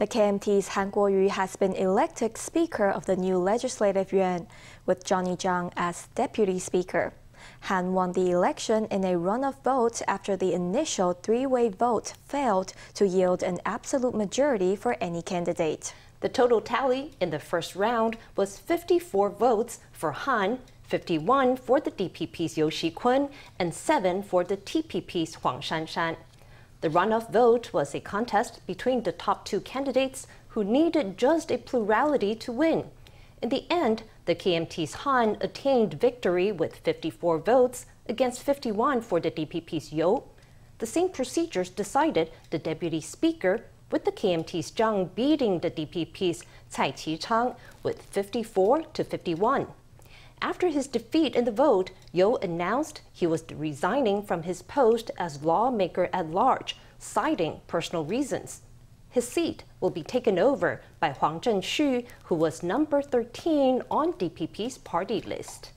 The KMT's Han Kuo-yu has been elected Speaker of the new Legislative Yuan, with Johnny Chiang as Deputy Speaker. Han won the election in a runoff vote after the initial three-way vote failed to yield an absolute majority for any candidate. The total tally in the first round was 54 votes for Han, 51 for the DPP's You Si-kun, and 7 for the TPP's Huang Shan-shan. The runoff vote was a contest between the top two candidates who needed just a plurality to win. In the end, the KMT's Han attained victory with 54 votes against 51 for the DPP's You. The same procedures decided the deputy speaker, with the KMT's Chiang beating the DPP's Tsai Chi-chang with 54 to 51. After his defeat in the vote, You announced he was resigning from his post as lawmaker-at-large, citing personal reasons. His seat will be taken over by Wang Cheng-hsu, who was number 13 on DPP's party list.